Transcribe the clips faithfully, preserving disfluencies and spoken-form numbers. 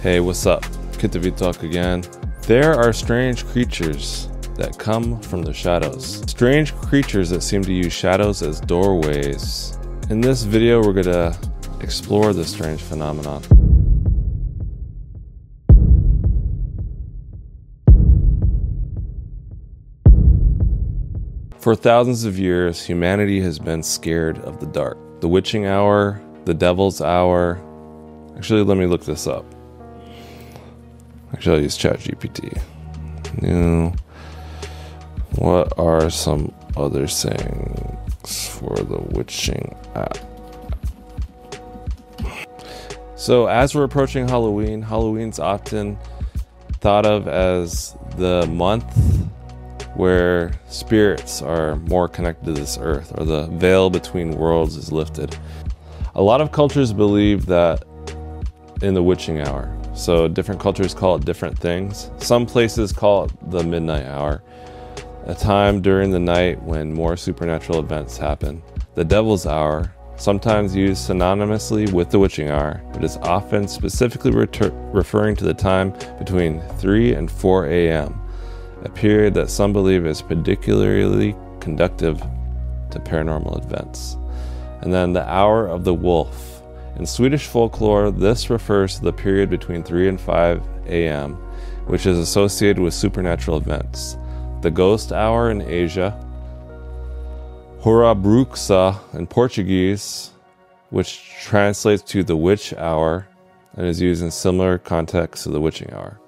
Hey, what's up? Qituvituaq again. There are strange creatures that come from the shadows. Strange creatures that seem to use shadows as doorways. In this video, we're gonna explore this strange phenomenon. For thousands of years, humanity has been scared of the dark. The witching hour, the devil's hour. Actually, let me look this up. Actually, I'll use ChatGPT. New. What are some other things for the witching app? So as we're approaching Halloween, Halloween's often thought of as the month where spirits are more connected to this earth, or the veil between worlds is lifted. A lot of cultures believe that in the witching hour. So different cultures call it different things. Some places call it the midnight hour, a time during the night when more supernatural events happen. The devil's hour, sometimes used synonymously with the witching hour, but is often specifically referring to the time between three and four A M, a period that some believe is particularly conducive to paranormal events. And then the hour of the wolf. In Swedish folklore, this refers to the period between three and five A M, which is associated with supernatural events. The ghost hour in Asia, Horabruxa in Portuguese, which translates to the witch hour and is used in similar contexts to the witching hour.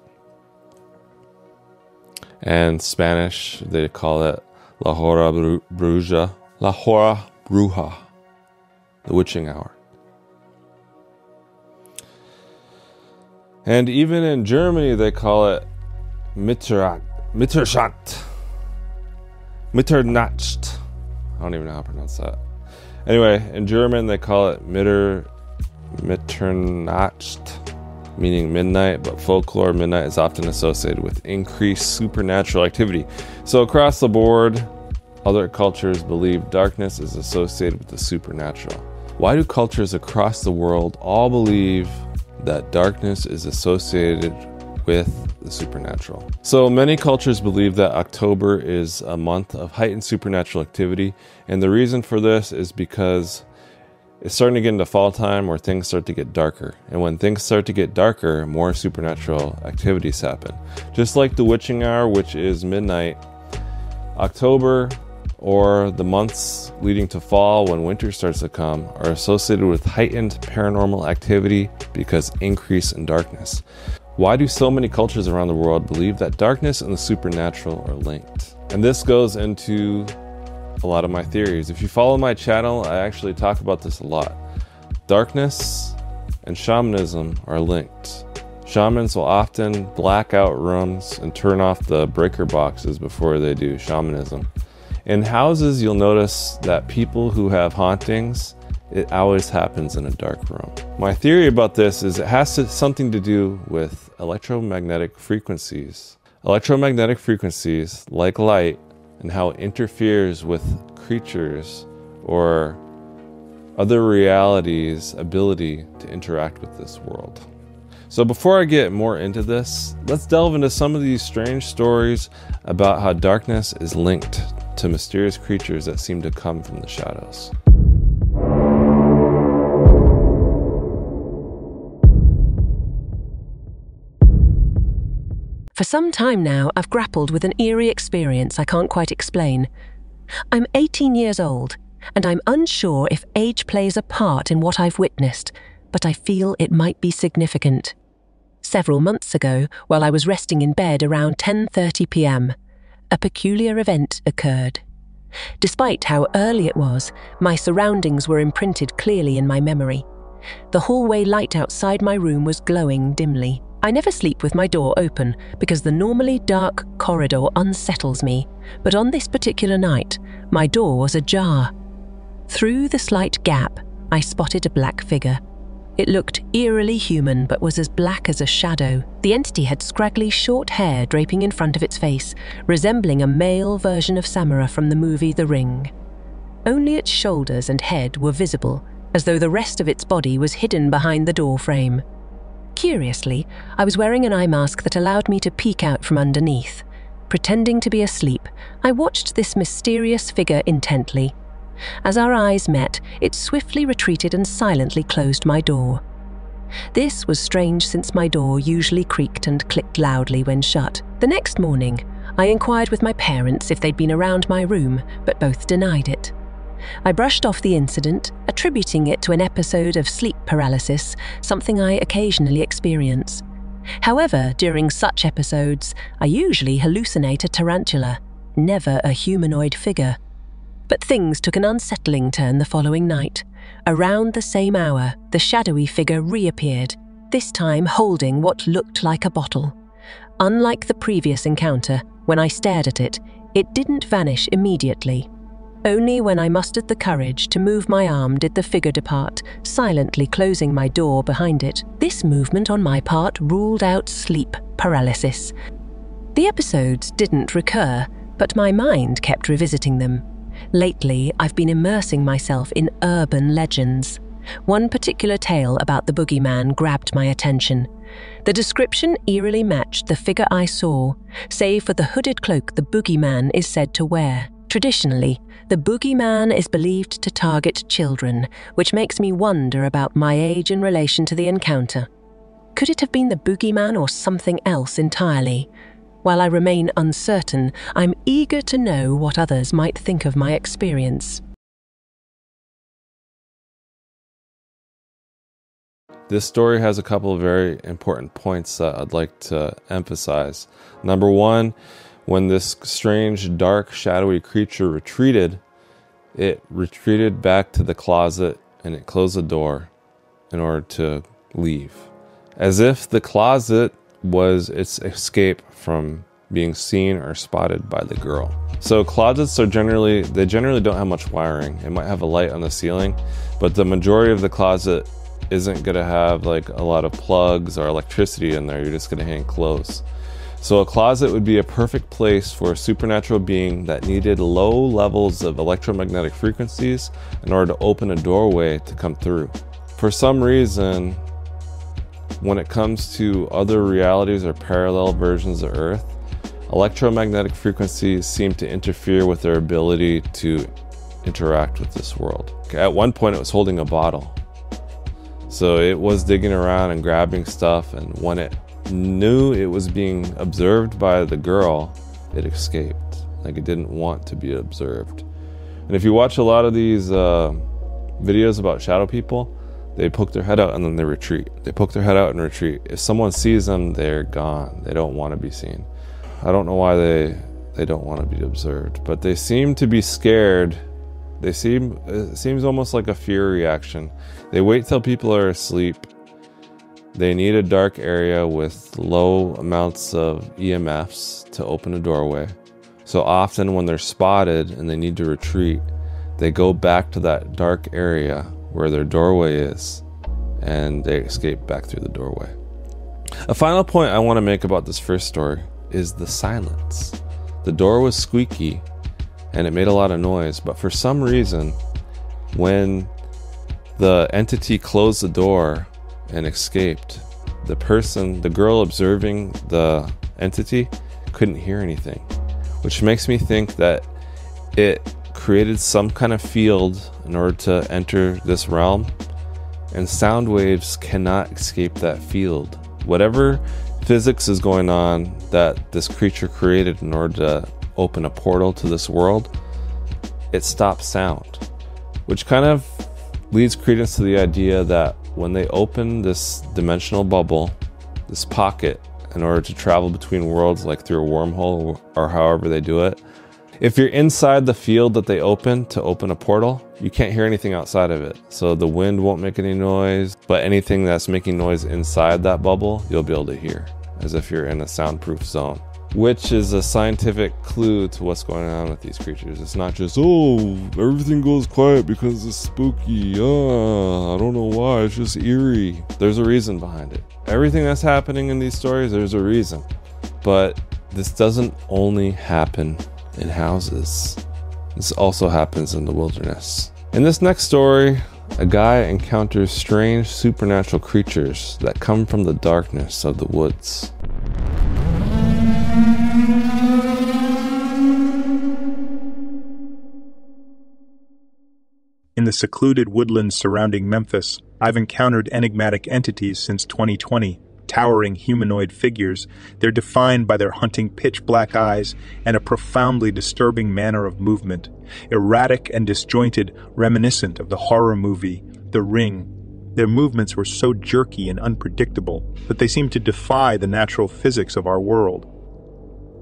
And Spanish, they call it La Horabruja, La Hora Bruja, the witching hour. And even in Germany, they call it Mitternacht, Mitternacht, Mitternacht. I don't even know how to pronounce that. Anyway, in German, they call it Mitter, Mitternacht, meaning midnight, but folklore, midnight is often associated with increased supernatural activity. So across the board, other cultures believe darkness is associated with the supernatural. Why do cultures across the world all believe that darkness is associated with the supernatural? So many cultures believe that October is a month of heightened supernatural activity, and the reason for this is because it's starting to get into fall time where things start to get darker, and when things start to get darker, more supernatural activities happen. Just like the witching hour, which is midnight, October or the months leading to fall when winter starts to come are associated with heightened paranormal activity because increase in darkness. Why do so many cultures around the world believe that darkness and the supernatural are linked? And this goes into a lot of my theories. If you follow my channel, I actually talk about this a lot. Darkness and shamanism are linked. Shamans will often black out rooms and turn off the breaker boxes before they do shamanism. In houses, you'll notice that people who have hauntings, it always happens in a dark room. My theory about this is it has to, something to do with electromagnetic frequencies. Electromagnetic frequencies, like light, and how it interferes with creatures or other realities' ability to interact with this world. So before I get more into this, let's delve into some of these strange stories about how darkness is linked to mysterious creatures that seem to come from the shadows. For some time now, I've grappled with an eerie experience I can't quite explain. I'm eighteen years old, and I'm unsure if age plays a part in what I've witnessed, but I feel it might be significant. Several months ago, while I was resting in bed around ten thirty P M, a peculiar event occurred. Despite how early it was, my surroundings were imprinted clearly in my memory. The hallway light outside my room was glowing dimly. I never sleep with my door open because the normally dark corridor unsettles me, but on this particular night, my door was ajar. Through the slight gap, I spotted a black figure. It looked eerily human, but was as black as a shadow. The entity had scraggly short hair draping in front of its face, resembling a male version of Samara from the movie The Ring. Only its shoulders and head were visible, as though the rest of its body was hidden behind the door frame. Curiously, I was wearing an eye mask that allowed me to peek out from underneath. Pretending to be asleep, I watched this mysterious figure intently. As our eyes met, it swiftly retreated and silently closed my door. This was strange since my door usually creaked and clicked loudly when shut. The next morning, I inquired with my parents if they'd been around my room, but both denied it. I brushed off the incident, attributing it to an episode of sleep paralysis, something I occasionally experience. However, during such episodes, I usually hallucinate a tarantula, never a humanoid figure. But things took an unsettling turn the following night. Around the same hour, the shadowy figure reappeared, this time holding what looked like a bottle. Unlike the previous encounter, when I stared at it, it didn't vanish immediately. Only when I mustered the courage to move my arm did the figure depart, silently closing my door behind it. This movement on my part ruled out sleep paralysis. The episodes didn't recur, but my mind kept revisiting them. Lately, I've been immersing myself in urban legends. One particular tale about the boogeyman grabbed my attention. The description eerily matched the figure I saw, save for the hooded cloak the boogeyman is said to wear. Traditionally, the boogeyman is believed to target children, which makes me wonder about my age in relation to the encounter. Could it have been the boogeyman or something else entirely? While I remain uncertain, I'm eager to know what others might think of my experience. This story has a couple of very important points that I'd like to emphasize. Number one, when this strange, dark, shadowy creature retreated, it retreated back to the closet and it closed the door in order to leave. As if the closet was its escape from being seen or spotted by the girl. So closets are generally, they generally don't have much wiring. It might have a light on the ceiling, but the majority of the closet isn't gonna have like a lot of plugs or electricity in there. You're just gonna hang close. So a closet would be a perfect place for a supernatural being that needed low levels of electromagnetic frequencies in order to open a doorway to come through. For some reason, when it comes to other realities or parallel versions of Earth, electromagnetic frequencies seem to interfere with their ability to interact with this world. At one point, it was holding a bottle. So it was digging around and grabbing stuff, and when it knew it was being observed by the girl, it escaped. Like, it didn't want to be observed. And if you watch a lot of these uh, videos about shadow people, they poke their head out and then they retreat. They poke their head out and retreat. If someone sees them, they're gone. They don't want to be seen. I don't know why they they don't want to be observed, but they seem to be scared. They seem, it seems almost like a fear reaction. They wait till people are asleep. They need a dark area with low amounts of E M Fs to open a doorway. So often when they're spotted and they need to retreat, they go back to that dark area where their doorway is, and they escape back through the doorway. A final point I want to make about this first story is the silence. The door was squeaky and it made a lot of noise, but for some reason, when the entity closed the door and escaped, the person, the girl observing the entity, couldn't hear anything, which makes me think that it created some kind of field in order to enter this realm, and sound waves cannot escape that field. Whatever physics is going on that this creature created in order to open a portal to this world, it stops sound, which kind of leads credence to the idea that when they open this dimensional bubble, this pocket, in order to travel between worlds, like through a wormhole or however they do it, if you're inside the field that they open to open a portal, you can't hear anything outside of it. So the wind won't make any noise, but anything that's making noise inside that bubble, you'll be able to hear, as if you're in a soundproof zone, which is a scientific clue to what's going on with these creatures. It's not just, oh, everything goes quiet because it's spooky. Uh, I don't know why, it's just eerie. There's a reason behind it. Everything that's happening in these stories, there's a reason. But this doesn't only happen in houses. This also happens in the wilderness. In this next story, a guy encounters strange supernatural creatures that come from the darkness of the woods. In the secluded woodlands surrounding Memphis, I've encountered enigmatic entities since twenty twenty, towering humanoid figures. They're defined by their hunting pitch-black eyes and a profoundly disturbing manner of movement, erratic and disjointed, reminiscent of the horror movie The Ring. Their movements were so jerky and unpredictable that they seemed to defy the natural physics of our world.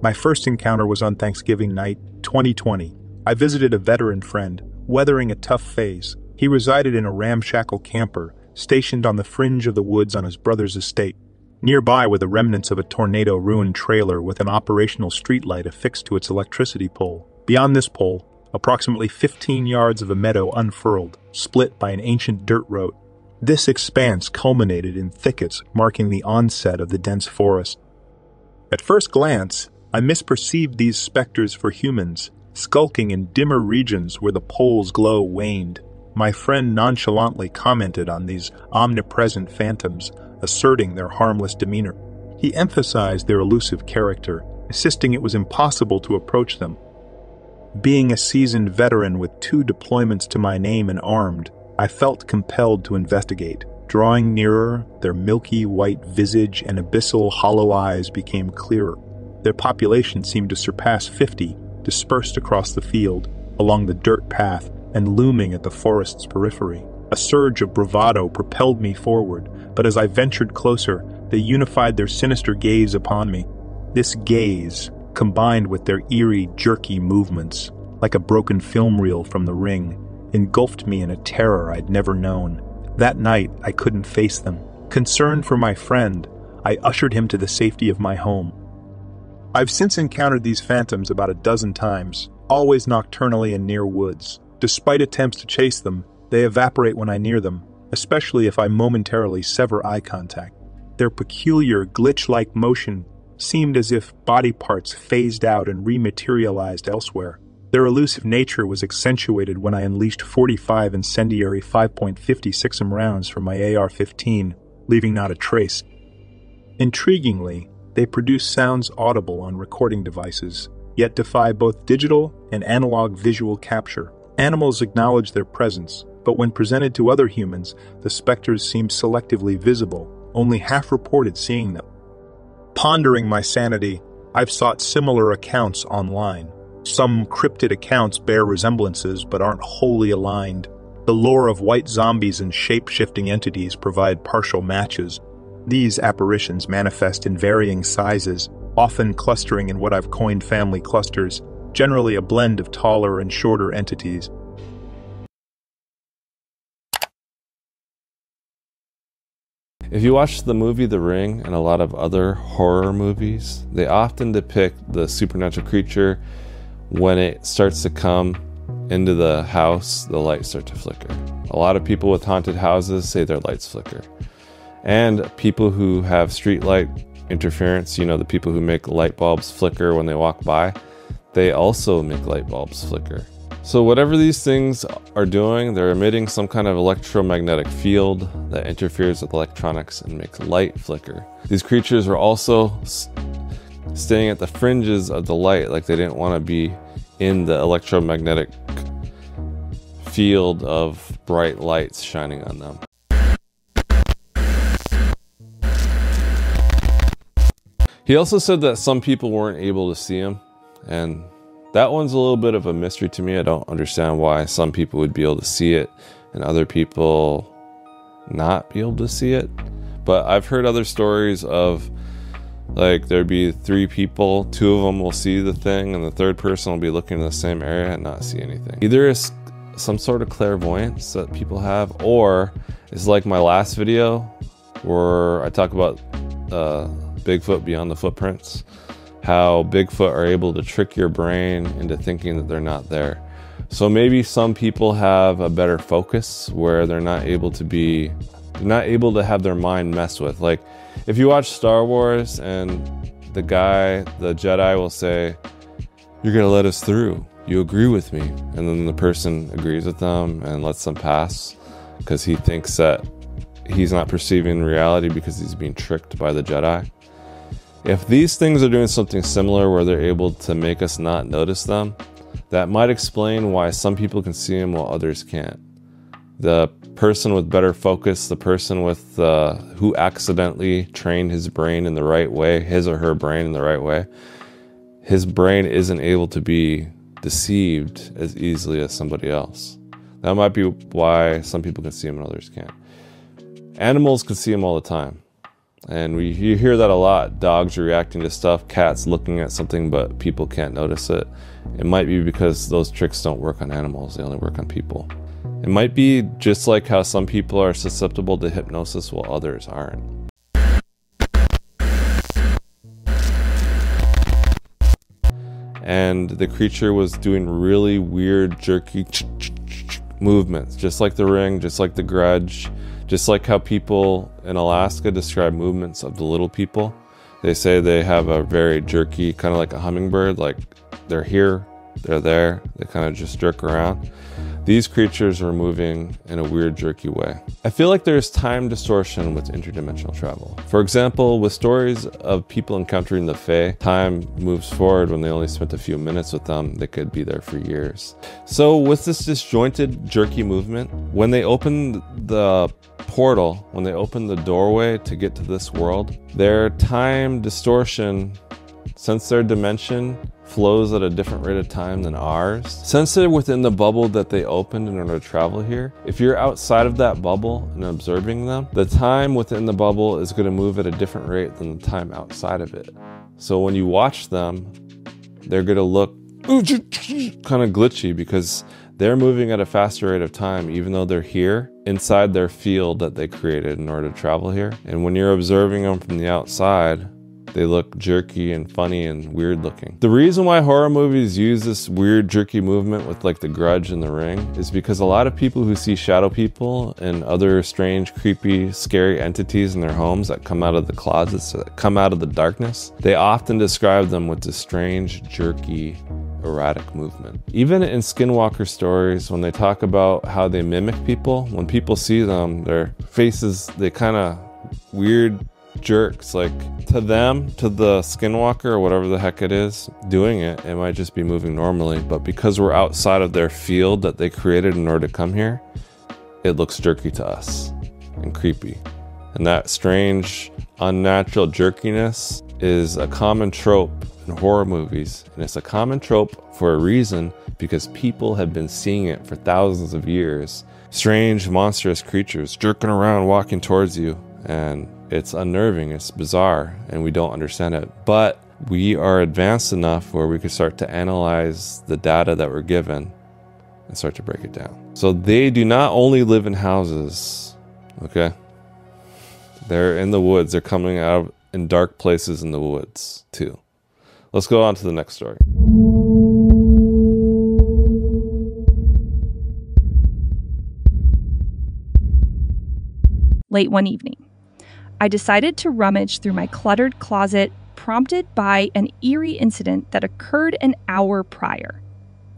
My first encounter was on Thanksgiving night, twenty twenty. I visited a veteran friend, weathering a tough phase. He resided in a ramshackle camper, stationed on the fringe of the woods on his brother's estate. Nearby were the remnants of a tornado-ruined trailer with an operational streetlight affixed to its electricity pole. Beyond this pole, approximately fifteen yards of a meadow unfurled, split by an ancient dirt road. This expanse culminated in thickets marking the onset of the dense forest. At first glance, I misperceived these specters for humans, skulking in dimmer regions where the pole's glow waned. My friend nonchalantly commented on these omnipresent phantoms, asserting their harmless demeanor. He emphasized their elusive character, insisting it was impossible to approach them. Being a seasoned veteran with two deployments to my name and armed, I felt compelled to investigate. Drawing nearer, their milky white visage and abyssal hollow eyes became clearer. Their population seemed to surpass fifty, dispersed across the field, along the dirt path, and looming at the forest's periphery. A surge of bravado propelled me forward, but as I ventured closer, they unified their sinister gaze upon me. This gaze, combined with their eerie, jerky movements, like a broken film reel from The Ring, engulfed me in a terror I'd never known. That night, I couldn't face them. Concerned for my friend, I ushered him to the safety of my home. I've since encountered these phantoms about a dozen times, always nocturnally and near woods. Despite attempts to chase them, they evaporate when I near them, especially if I momentarily sever eye contact. Their peculiar, glitch-like motion seemed as if body parts phased out and rematerialized elsewhere. Their elusive nature was accentuated when I unleashed forty-five incendiary five point five six rounds from my A R fifteen, leaving not a trace. Intriguingly, they produce sounds audible on recording devices, yet defy both digital and analog visual capture. Animals acknowledge their presence, but when presented to other humans, the specters seem selectively visible, only half reported seeing them. Pondering my sanity, I've sought similar accounts online. Some cryptid accounts bear resemblances but aren't wholly aligned. The lore of white zombies and shape-shifting entities provide partial matches. These apparitions manifest in varying sizes, often clustering in what I've coined family clusters, generally a blend of taller and shorter entities. If you watch the movie The Ring and a lot of other horror movies, they often depict the supernatural creature. When it starts to come into the house, the lights start to flicker. A lot of people with haunted houses say their lights flicker. And people who have streetlight interference, you know, the people who make light bulbs flicker when they walk by, they also make light bulbs flicker. So whatever these things are doing, they're emitting some kind of electromagnetic field that interferes with electronics and makes light flicker. These creatures are also staying at the fringes of the light, like they didn't want to be in the electromagnetic field of bright lights shining on them. He also said that some people weren't able to see him. And that one's a little bit of a mystery to me. I don't understand why some people would be able to see it and other people not be able to see it. But I've heard other stories of, like, there'd be three people, two of them will see the thing and the third person will be looking in the same area and not see anything. Either it's some sort of clairvoyance that people have, or it's like my last video where I talk about uh, Bigfoot Beyond the Footprints. How Bigfoot are able to trick your brain into thinking that they're not there. So maybe some people have a better focus where they're not able to be, they're not able to have their mind messed with. Like if you watch Star Wars and the guy, the Jedi will say, "You're gonna let us through. You agree with me." And then the person agrees with them and lets them pass. because he thinks that he's not perceiving reality because he's being tricked by the Jedi. If these things are doing something similar where they're able to make us not notice them, that might explain why some people can see them while others can't. The person with better focus, the person with uh, who accidentally trained his brain in the right way, his or her brain in the right way, his brain isn't able to be deceived as easily as somebody else. That might be why some people can see them and others can't. Animals can see them all the time. And we you hear that a lot. Dogs are reacting to stuff, cats looking at something, but people can't notice it. It might be because those tricks don't work on animals, they only work on people. It might be just like how some people are susceptible to hypnosis while others aren't. And the creature was doing really weird, jerky movements, just like The Ring, just like The Grudge. Just like how people in Alaska describe movements of the little people. They say they have a very jerky, kind of like a hummingbird, like they're here, they're there, they kind of just jerk around. These creatures are moving in a weird, jerky way. I feel like there's time distortion with interdimensional travel. For example, with stories of people encountering the Fae, time moves forward when they only spent a few minutes with them. They could be there for years. So with this disjointed, jerky movement, when they open the portal, when they open the doorway to get to this world, their time distortion, since their dimension flows at a different rate of time than ours, since they're within the bubble that they opened in order to travel here, if you're outside of that bubble and observing them, the time within the bubble is going to move at a different rate than the time outside of it. So when you watch them, they're going to look kind of glitchy because they're moving at a faster rate of time, even though they're here inside their field that they created in order to travel here. And when you're observing them from the outside, they look jerky and funny and weird looking. The reason why horror movies use this weird jerky movement with like The Grudge and The Ring is because a lot of people who see shadow people and other strange, creepy, scary entities in their homes that come out of the closets, that come out of the darkness, they often describe them with this strange, jerky, erratic movement. Even in Skinwalker stories, when they talk about how they mimic people, when people see them, their faces, they kind of weird, jerks. Like to them, to the Skinwalker or whatever the heck it is doing it, it might just be moving normally, but because we're outside of their field that they created in order to come here, it looks jerky to us and creepy. And that strange, unnatural jerkiness is a common trope in horror movies, and it's a common trope for a reason, because people have been seeing it for thousands of years. Strange, monstrous creatures jerking around, walking towards you, and it's unnerving, it's bizarre, and we don't understand it. But we are advanced enough where we can start to analyze the data that we're given and start to break it down. So they do not only live in houses, okay? They're in the woods. They're coming out in dark places in the woods too. Let's go on to the next story. Late one evening, I decided to rummage through my cluttered closet, prompted by an eerie incident that occurred an hour prior.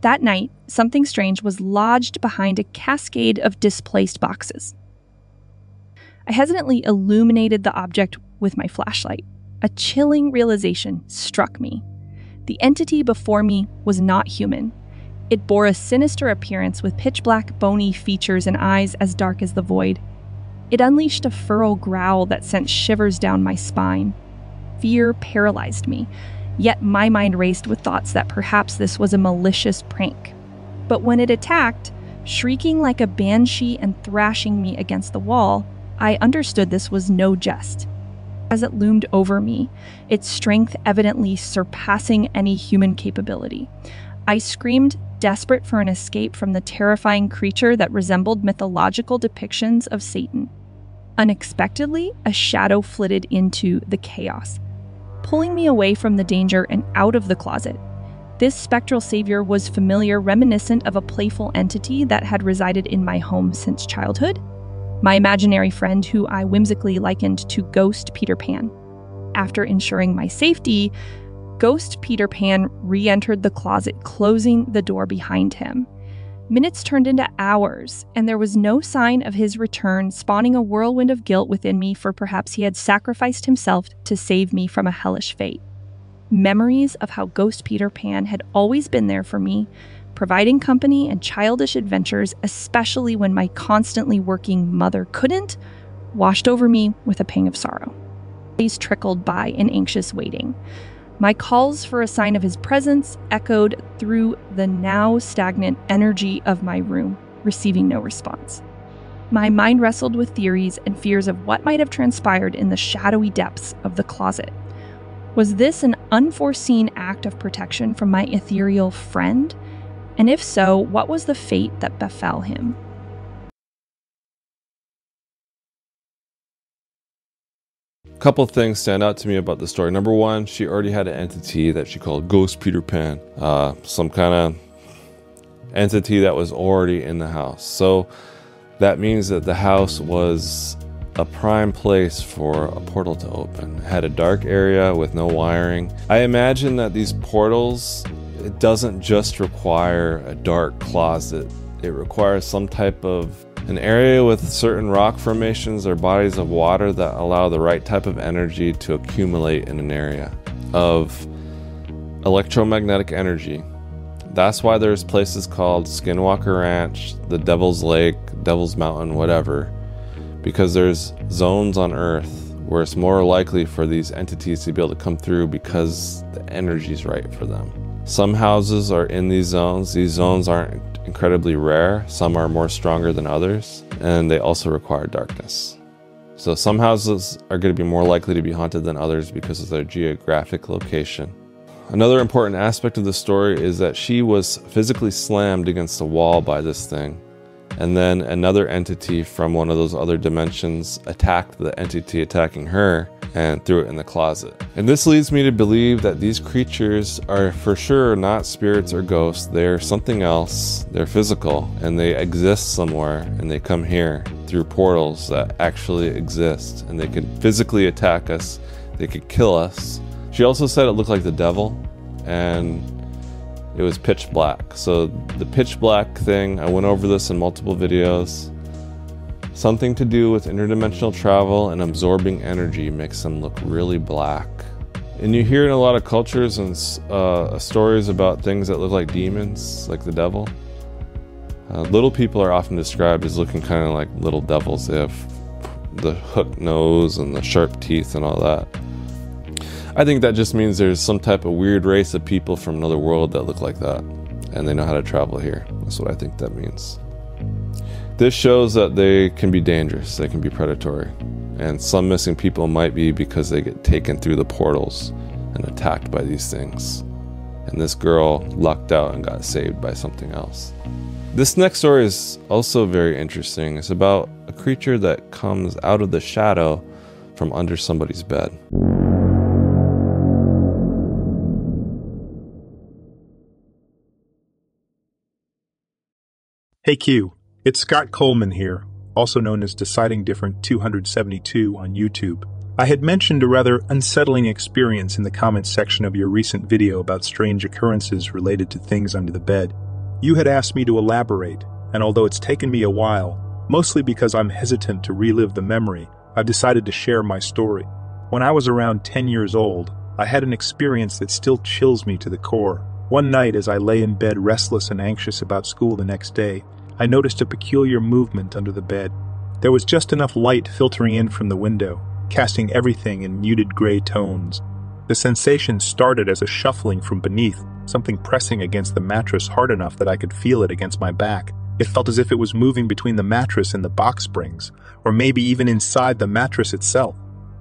That night, something strange was lodged behind a cascade of displaced boxes. I hesitantly illuminated the object with my flashlight. A chilling realization struck me. The entity before me was not human. It bore a sinister appearance with pitch-black, bony features and eyes as dark as the void. It unleashed a feral growl that sent shivers down my spine. Fear paralyzed me, yet my mind raced with thoughts that perhaps this was a malicious prank. But when it attacked, shrieking like a banshee and thrashing me against the wall, I understood this was no jest. As it loomed over me, its strength evidently surpassing any human capability, I screamed, desperate for an escape from the terrifying creature that resembled mythological depictions of Satan. Unexpectedly, a shadow flitted into the chaos, pulling me away from the danger and out of the closet. This spectral savior was familiar, reminiscent of a playful entity that had resided in my home since childhood, my imaginary friend who I whimsically likened to Ghost Peter Pan. After ensuring my safety, Ghost Peter Pan re-entered the closet, closing the door behind him. Minutes turned into hours, and there was no sign of his return, spawning a whirlwind of guilt within me for perhaps he had sacrificed himself to save me from a hellish fate. Memories of how Ghost Peter Pan had always been there for me, providing company and childish adventures, especially when my constantly working mother couldn't, washed over me with a pang of sorrow. Days trickled by in anxious waiting. My calls for a sign of his presence echoed through the now stagnant energy of my room, receiving no response. My mind wrestled with theories and fears of what might have transpired in the shadowy depths of the closet. Was this an unforeseen act of protection from my ethereal friend? And if so, what was the fate that befell him? A couple things stand out to me about the story. Number one, she already had an entity that she called Ghost Peter Pan, uh, some kind of entity that was already in the house. So that means that the house was a prime place for a portal to open. It had a dark area with no wiring. I imagine that these portals, it doesn't just require a dark closet. It requires some type of an area with certain rock formations or bodies of water that allow the right type of energy to accumulate in an area of electromagnetic energy. That's why there's places called Skinwalker Ranch, the Devil's Lake, Devil's Mountain, whatever, because there's zones on Earth where it's more likely for these entities to be able to come through because the energy's right for them. Some houses are in these zones. These zones aren't incredibly rare. Some are more stronger than others, and they also require darkness. So some houses are going to be more likely to be haunted than others because of their geographic location. Another important aspect of the story is that she was physically slammed against the wall by this thing, and then another entity from one of those other dimensions attacked the entity attacking her and threw it in the closet. And this leads me to believe that these creatures are for sure not spirits or ghosts. They're something else. They're physical, and they exist somewhere, and they come here through portals that actually exist, and they could physically attack us. They could kill us. She also said it looked like the devil, and it was pitch black. So the pitch black thing, I went over this in multiple videos. Something to do with interdimensional travel and absorbing energy makes them look really black. And you hear in a lot of cultures and uh, stories about things that look like demons, like the devil. Uh, little people are often described as looking kind of like little devils. They have the hook nose and the sharp teeth and all that. I think that just means there's some type of weird race of people from another world that look like that, and they know how to travel here. That's what I think that means. This shows that they can be dangerous, they can be predatory, and some missing people might be because they get taken through the portals and attacked by these things. And this girl lucked out and got saved by something else. This next story is also very interesting. It's about a creature that comes out of the shadow from under somebody's bed. Hey Q. It's Scott Coleman here, also known as Deciding Different two seventy-two on YouTube. I had mentioned a rather unsettling experience in the comments section of your recent video about strange occurrences related to things under the bed. You had asked me to elaborate, and although it's taken me a while, mostly because I'm hesitant to relive the memory, I've decided to share my story. When I was around ten years old, I had an experience that still chills me to the core. One night as I lay in bed restless and anxious about school the next day, I noticed a peculiar movement under the bed. There was just enough light filtering in from the window, casting everything in muted gray tones. The sensation started as a shuffling from beneath, something pressing against the mattress hard enough that I could feel it against my back. It felt as if it was moving between the mattress and the box springs, or maybe even inside the mattress itself.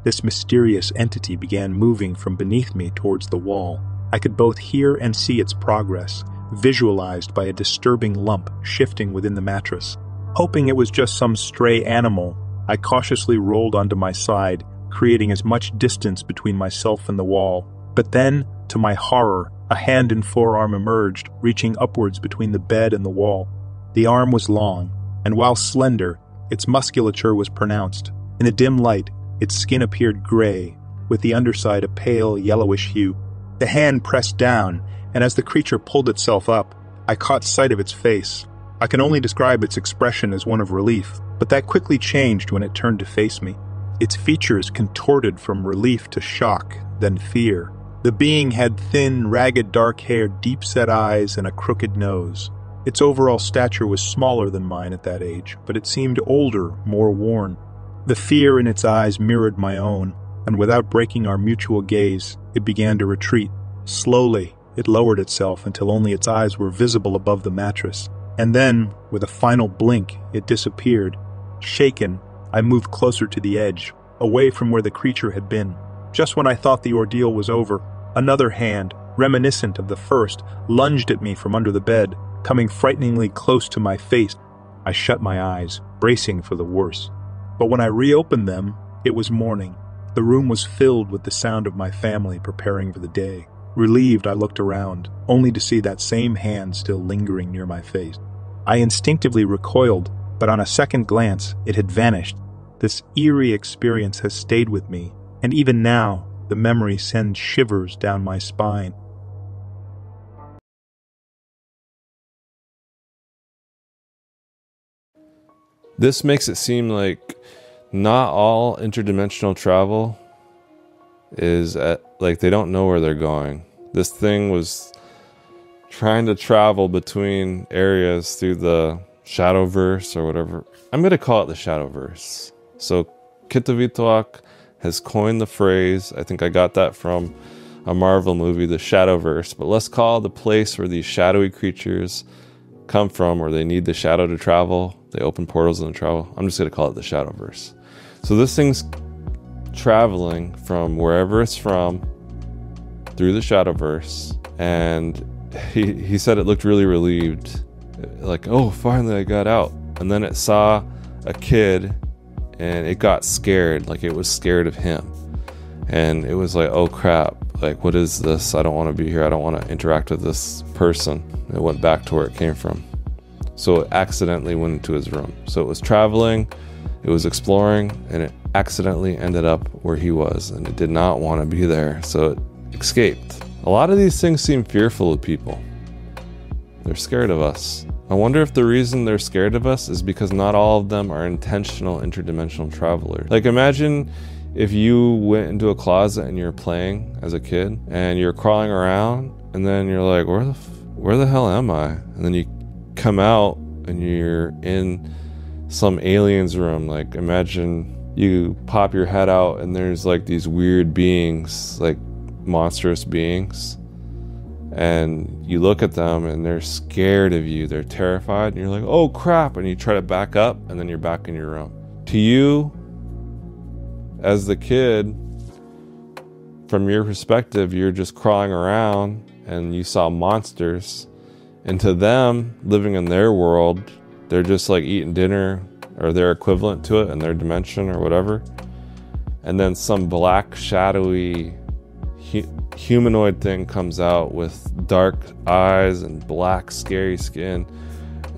This mysterious entity began moving from beneath me towards the wall. I could both hear and see its progress, visualized by a disturbing lump shifting within the mattress. Hoping it was just some stray animal, I cautiously rolled onto my side, creating as much distance between myself and the wall. But then, to my horror, a hand and forearm emerged, reaching upwards between the bed and the wall. The arm was long, and while slender, its musculature was pronounced. In the dim light, its skin appeared gray, with the underside a pale yellowish hue. The hand pressed down, and as the creature pulled itself up, I caught sight of its face. I can only describe its expression as one of relief, but that quickly changed when it turned to face me. Its features contorted from relief to shock, then fear. The being had thin, ragged dark hair, deep-set eyes, and a crooked nose. Its overall stature was smaller than mine at that age, but it seemed older, more worn. The fear in its eyes mirrored my own, and without breaking our mutual gaze, it began to retreat. Slowly, it lowered itself until only its eyes were visible above the mattress. And then, with a final blink, it disappeared. Shaken, I moved closer to the edge, away from where the creature had been. Just when I thought the ordeal was over, another hand, reminiscent of the first, lunged at me from under the bed, coming frighteningly close to my face. I shut my eyes, bracing for the worst. But when I reopened them, it was morning. The room was filled with the sound of my family preparing for the day. Relieved, I looked around, only to see that same hand still lingering near my face. I instinctively recoiled, but on a second glance, it had vanished. This eerie experience has stayed with me, and even now, the memory sends shivers down my spine. This makes it seem like not all interdimensional travel is at, like they don't know where they're going. This thing was trying to travel between areas through the Shadowverse or whatever. I'm going to call it the Shadowverse. So Qituvituaq has coined the phrase. I think I got that from a Marvel movie, the Shadowverse. But let's call the place where these shadowy creatures come from, where they need the shadow to travel. They open portals and travel. I'm just going to call it the Shadowverse. So this thing's traveling from wherever it's from through the Shadowverse. And he, he said it looked really relieved. Like, oh, finally I got out. And then it saw a kid and it got scared. Like it was scared of him. And it was like, oh crap. Like, what is this? I don't want to be here. I don't want to interact with this person. And it went back to where it came from. So it accidentally went into his room. So it was traveling, it was exploring, and it accidentally ended up where he was, and it did not want to be there, so it escaped. A lot of these things seem fearful of people. They're scared of us. I wonder if the reason they're scared of us is because not all of them are intentional interdimensional travelers. Like, imagine if you went into a closet and you're playing as a kid, and you're crawling around, and then you're like, where the, f where the hell am I? And then you come out and you're in some alien's room. Like, imagine you pop your head out and there's like these weird beings, like monstrous beings, and you look at them and they're scared of you, they're terrified, and you're like, oh crap, and you try to back up, and then you're back in your room. To you as the kid, from your perspective, you're just crawling around and you saw monsters. And to them, living in their world, they're just like eating dinner or their equivalent to it in their dimension or whatever. And then some black, shadowy hu humanoid thing comes out with dark eyes and black, scary skin.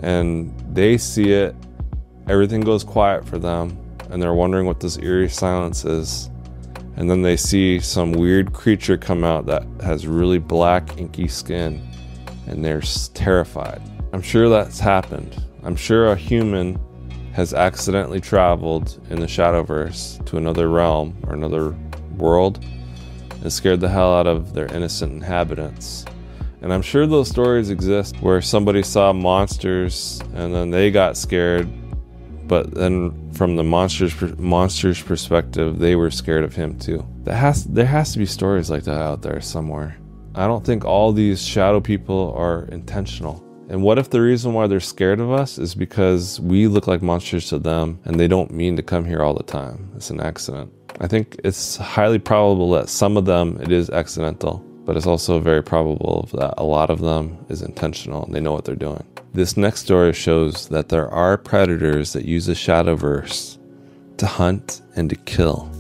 And they see it, everything goes quiet for them, and they're wondering what this eerie silence is. And then they see some weird creature come out that has really black, inky skin, and they're terrified. I'm sure that's happened. I'm sure a human has accidentally traveled in the Shadowverse to another realm or another world and scared the hell out of their innocent inhabitants. And I'm sure those stories exist where somebody saw monsters and then they got scared, but then from the monster's, monster's perspective, they were scared of him too. There has, there has to be stories like that out there somewhere. I don't think all these shadow people are intentional. And what if the reason why they're scared of us is because we look like monsters to them and they don't mean to come here all the time? It's an accident. I think it's highly probable that some of them, it is accidental, but it's also very probable that a lot of them is intentional and they know what they're doing. This next story shows that there are predators that use the Shadowverse to hunt and to kill.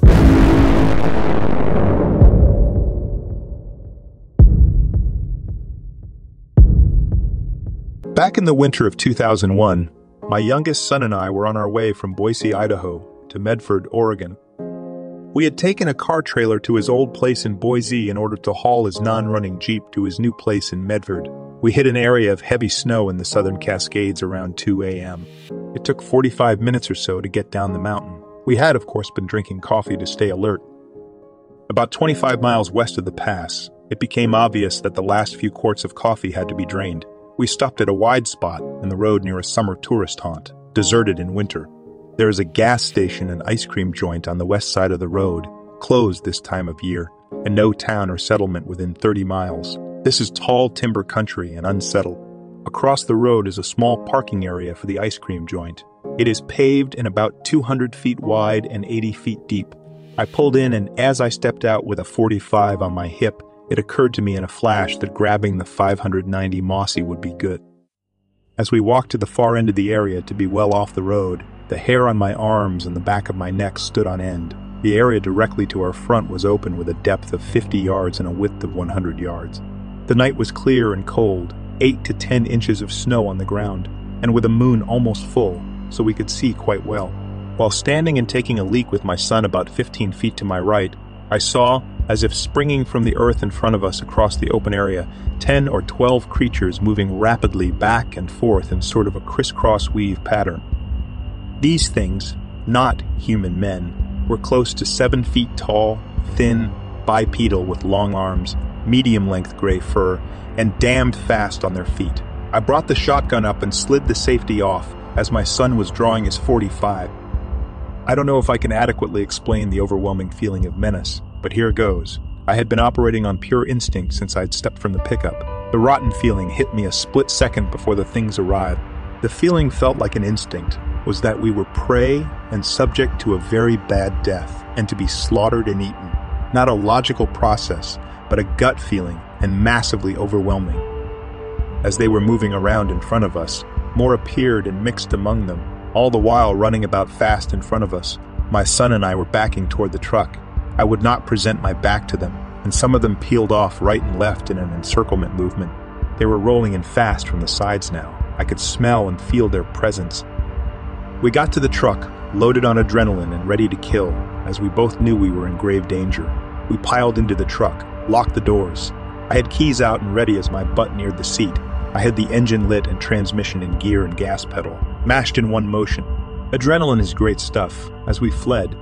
Back in the winter of two thousand one, my youngest son and I were on our way from Boise, Idaho to Medford, Oregon. We had taken a car trailer to his old place in Boise in order to haul his non-running Jeep to his new place in Medford. We hit an area of heavy snow in the Southern Cascades around two a.m. It took forty-five minutes or so to get down the mountain. We had, of course, been drinking coffee to stay alert. About twenty-five miles west of the pass, it became obvious that the last few quarts of coffee had to be drained. We stopped at a wide spot in the road near a summer tourist haunt, deserted in winter. There is a gas station and ice cream joint on the west side of the road, closed this time of year, and no town or settlement within thirty miles. This is tall timber country and unsettled. Across the road is a small parking area for the ice cream joint. It is paved and about two hundred feet wide and eighty feet deep. I pulled in, and as I stepped out with a forty-five on my hip, it occurred to me in a flash that grabbing the five hundred ninety Mossy would be good. As we walked to the far end of the area to be well off the road, the hair on my arms and the back of my neck stood on end. The area directly to our front was open with a depth of fifty yards and a width of one hundred yards. The night was clear and cold, eight to ten inches of snow on the ground, and with a moon almost full, so we could see quite well. While standing and taking a leak with my son about fifteen feet to my right, I saw, as if springing from the earth in front of us across the open area, ten or twelve creatures moving rapidly back and forth in sort of a crisscross weave pattern. These things, not human men, were close to seven feet tall, thin, bipedal with long arms, medium-length gray fur, and damned fast on their feet. I brought the shotgun up and slid the safety off as my son was drawing his forty-five. I don't know if I can adequately explain the overwhelming feeling of menace, but here goes. I had been operating on pure instinct since I'd stepped from the pickup. The rotten feeling hit me a split second before the things arrived. The feeling felt like an instinct, was that we were prey and subject to a very bad death, and to be slaughtered and eaten. Not a logical process, but a gut feeling, and massively overwhelming. As they were moving around in front of us, more appeared and mixed among them, all the while running about fast in front of us. My son and I were backing toward the truck. I would not present my back to them, and some of them peeled off right and left in an encirclement movement. They were rolling in fast from the sides now. I could smell and feel their presence. We got to the truck, loaded on adrenaline and ready to kill, as we both knew we were in grave danger. We piled into the truck, locked the doors. I had keys out and ready as my butt neared the seat. I had the engine lit and transmission in gear and gas pedal, mashed in one motion. Adrenaline is great stuff, as we fled.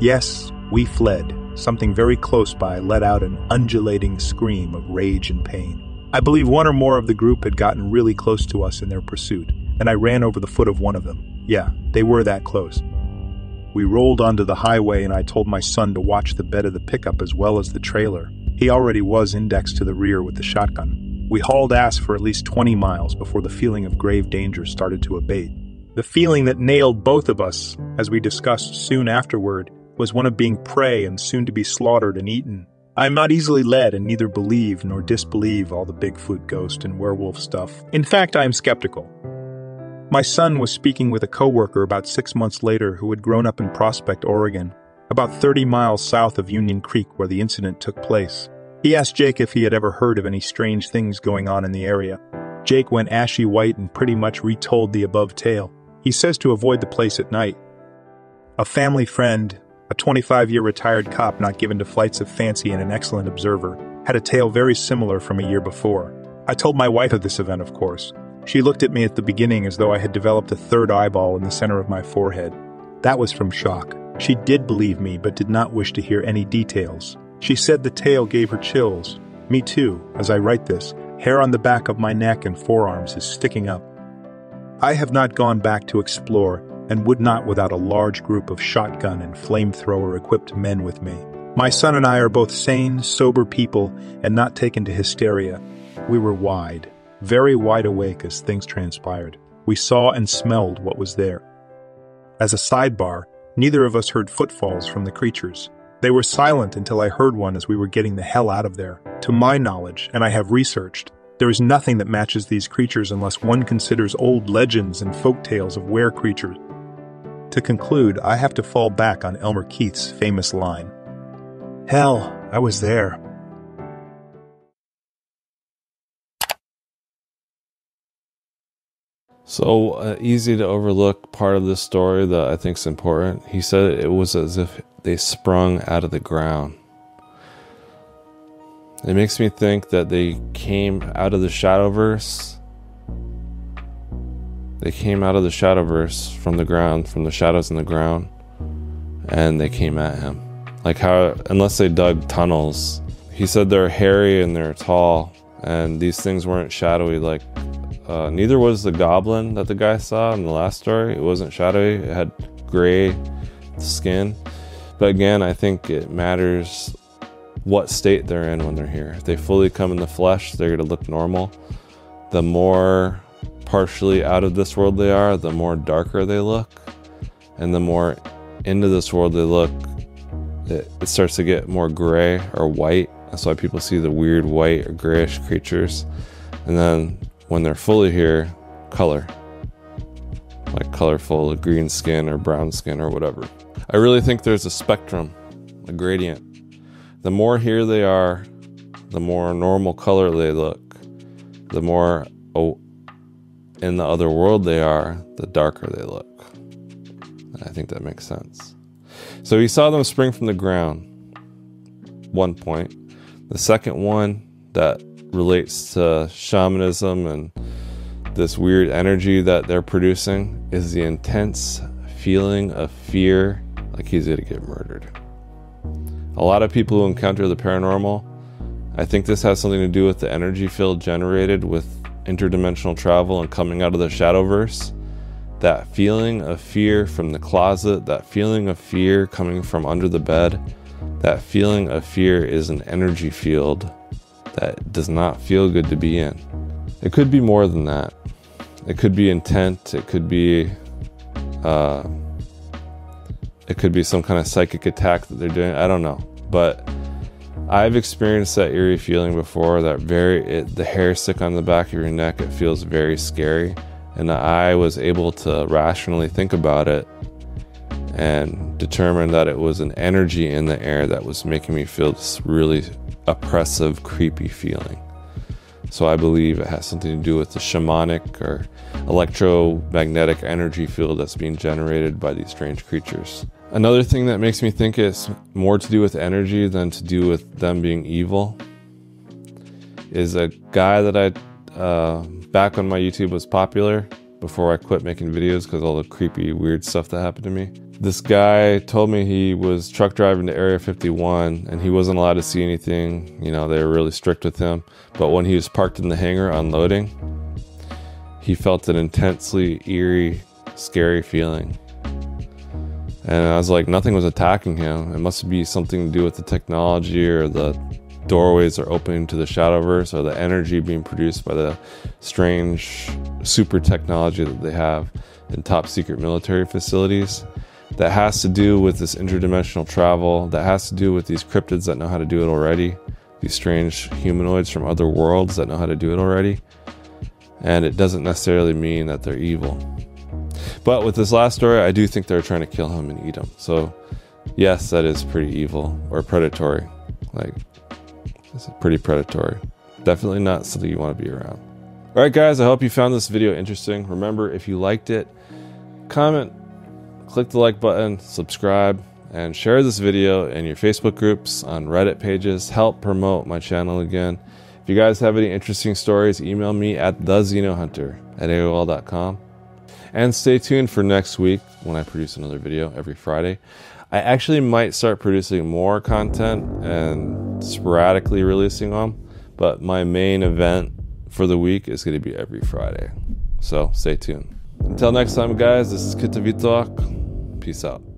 Yes, we fled. Something very close by let out an undulating scream of rage and pain. I believe one or more of the group had gotten really close to us in their pursuit, and I ran over the foot of one of them. Yeah, they were that close. We rolled onto the highway, and I told my son to watch the bed of the pickup as well as the trailer. He already was indexed to the rear with the shotgun. We hauled ass for at least twenty miles before the feeling of grave danger started to abate. The feeling that nailed both of us, as we discussed soon afterward, was one of being prey and soon to be slaughtered and eaten. I am not easily led and neither believe nor disbelieve all the Bigfoot, ghost, and werewolf stuff. In fact, I am skeptical. My son was speaking with a coworker about six months later who had grown up in Prospect, Oregon, about thirty miles south of Union Creek where the incident took place. He asked Jake if he had ever heard of any strange things going on in the area. Jake went ashy white and pretty much retold the above tale. He says to avoid the place at night. A family friend, a twenty-five-year retired cop not given to flights of fancy and an excellent observer, had a tale very similar from a year before. I told my wife of this event, of course. She looked at me at the beginning as though I had developed a third eyeball in the center of my forehead. That was from shock. She did believe me, but did not wish to hear any details. She said the tale gave her chills. Me too, as I write this, hair on the back of my neck and forearms is sticking up. I have not gone back to explore, and would not without a large group of shotgun and flamethrower-equipped men with me. My son and I are both sane, sober people, and not taken to hysteria. We were wide. Very wide awake as things transpired. We saw and smelled what was there. As a sidebar, neither of us heard footfalls from the creatures. They were silent until I heard one as we were getting the hell out of there. To my knowledge, and I have researched, there is nothing that matches these creatures unless one considers old legends and folktales of were-creatures. To conclude, I have to fall back on Elmer Keith's famous line. Hell, I was there. So, uh, easy to overlook part of this story that I think is important. He said it was as if they sprung out of the ground. It makes me think that they came out of the Shadowverse. They came out of the Shadowverse from the ground, from the shadows in the ground, and they came at him. Like how, unless they dug tunnels. He said they're hairy and they're tall, and these things weren't shadowy. Like uh, neither was the goblin that the guy saw in the last story. It wasn't shadowy, it had gray skin. But again, I think it matters what state they're in when they're here. If they fully come in the flesh, they're gonna look normal. The more partially out of this world they are, the more darker they look. And the more into this world they look, it, it starts to get more gray or white. That's why people see the weird white or grayish creatures. And then when they're fully here, color. Like colorful green skin or brown skin or whatever. I really think there's a spectrum, a gradient. The more here they are, the more normal color they look. The more oh, in the other world they are, the darker they look. And I think that makes sense. So he saw them spring from the ground, one point. The second one that relates to shamanism and this weird energy that they're producing is the intense feeling of fear, like he's gonna get murdered. A lot of people who encounter the paranormal, I think this has something to do with the energy field generated with interdimensional travel and coming out of the Shadowverse. That feeling of fear from the closet, that feeling of fear coming from under the bed, that feeling of fear is an energy field that does not feel good to be in. It could be more than that. It could be intent, it could be uh, it could be some kind of psychic attack that they're doing. I don't know, but I've experienced that eerie feeling before. That very, it, the hair stick on the back of your neck, it feels very scary. And I was able to rationally think about it and determine that it was an energy in the air that was making me feel this really oppressive, creepy feeling. So I believe it has something to do with the shamanic or electromagnetic energy field that's being generated by these strange creatures. Another thing that makes me think it's more to do with energy than to do with them being evil is a guy that I, uh, back when my YouTube was popular, before I quit making videos because all the creepy, weird stuff that happened to me. This guy told me he was truck driving to Area fifty-one and he wasn't allowed to see anything. You know, they were really strict with him. But when he was parked in the hangar unloading, he felt an intensely eerie, scary feeling. And I was like, nothing was attacking him. It must be something to do with the technology or the doorways are opening to the Shadowverse or the energy being produced by the strange super technology that they have in top secret military facilities. That has to do with this interdimensional travel. That has to do with these cryptids that know how to do it already. These strange humanoids from other worlds that know how to do it already. And it doesn't necessarily mean that they're evil. But with this last story, I do think they're trying to kill him and eat him. So yes, that is pretty evil or predatory. Like, it's pretty predatory. Definitely not something you want to be around. All right, guys, I hope you found this video interesting. Remember, if you liked it, comment, click the like button, subscribe, and share this video in your Facebook groups, on Reddit pages. Help promote my channel again. If you guys have any interesting stories, email me at the xenohunter at A O L dot com. And stay tuned for next week when I produce another video every Friday. I actually might start producing more content and sporadically releasing them, but my main event for the week is going to be every Friday. So stay tuned. Until next time, guys, this is Qituvituaq. Peace out.